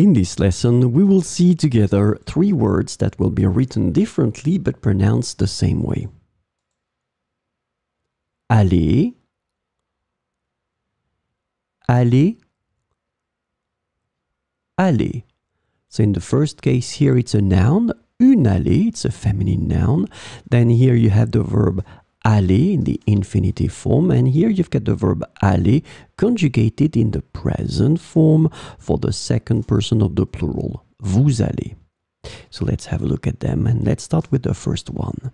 In this lesson, we will see together three words that will be written differently but pronounced the same way. Aller, aller, aller. So in the first case here it's a noun, une allée, it's a feminine noun. Then here you have the verb aller in the infinitive form, and here you've got the verb aller conjugated in the present form for the second person of the plural, vous allez. So let's have a look at them, and let's start with the first one.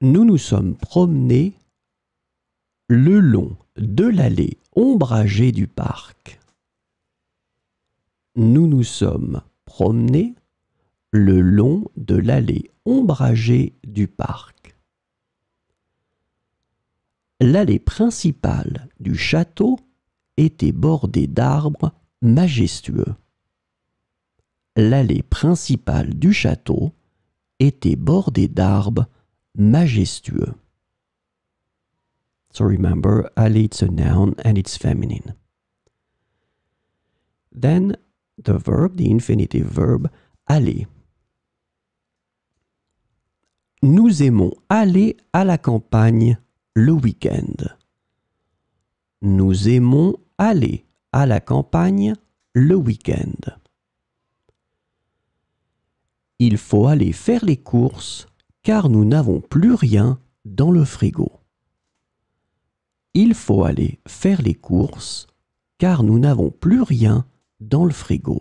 Nous nous sommes promenés le long de l'allée ombragée du parc. Nous nous sommes promenés le long de l'allée ombragée du parc. L'allée principale du château était bordée d'arbres majestueux. L'allée principale du château était bordée d'arbres majestueux. So remember, allée, it's a noun and it's feminine. Then the verb, the infinitive verb, aller. Nous aimons aller à la campagne le week-end. Nous aimons aller à la campagne le week-end. Il faut aller faire les courses car nous n'avons plus rien dans le frigo. Il faut aller faire les courses car nous n'avons plus rien dans le frigo.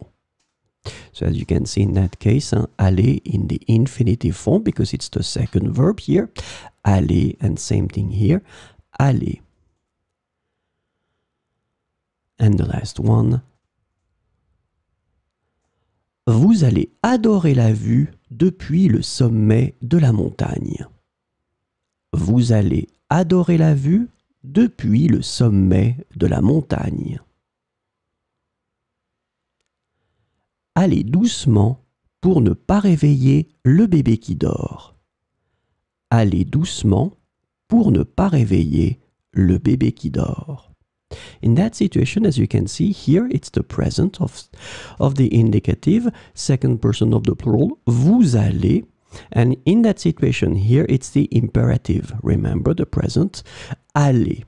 So as you can see in that case, aller in the infinitive form, because it's the second verb here. Aller, and same thing here, aller. And the last one. Vous allez adorer la vue depuis le sommet de la montagne. Vous allez adorer la vue depuis le sommet de la montagne. Allez doucement pour ne pas réveiller le bébé qui dort. Allez doucement pour ne pas réveiller le bébé qui dort. In that situation, as you can see here, it's the present of the indicative, second person of the plural, vous allez. And in that situation here, it's the imperative. Remember the present, allez.